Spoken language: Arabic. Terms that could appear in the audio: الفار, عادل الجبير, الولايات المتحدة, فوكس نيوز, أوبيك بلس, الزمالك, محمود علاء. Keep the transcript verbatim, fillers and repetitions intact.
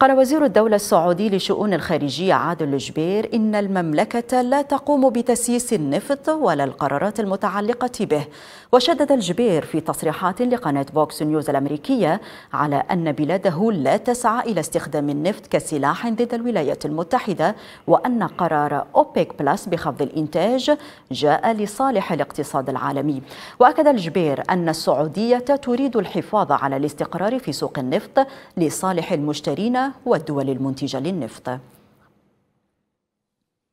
قال وزير الدولة السعودي لشؤون الخارجية عادل الجبير إن المملكة لا تقوم بتسييس النفط ولا القرارات المتعلقة به. وشدد الجبير في تصريحات لقناة فوكس نيوز الأمريكية على أن بلاده لا تسعى إلى استخدام النفط كسلاح ضد الولايات المتحدة، وأن قرار أوبيك بلس بخفض الإنتاج جاء لصالح الاقتصاد العالمي. وأكد الجبير أن السعودية تريد الحفاظ على الاستقرار في سوق النفط لصالح المشترين والدول المنتجة للنفط.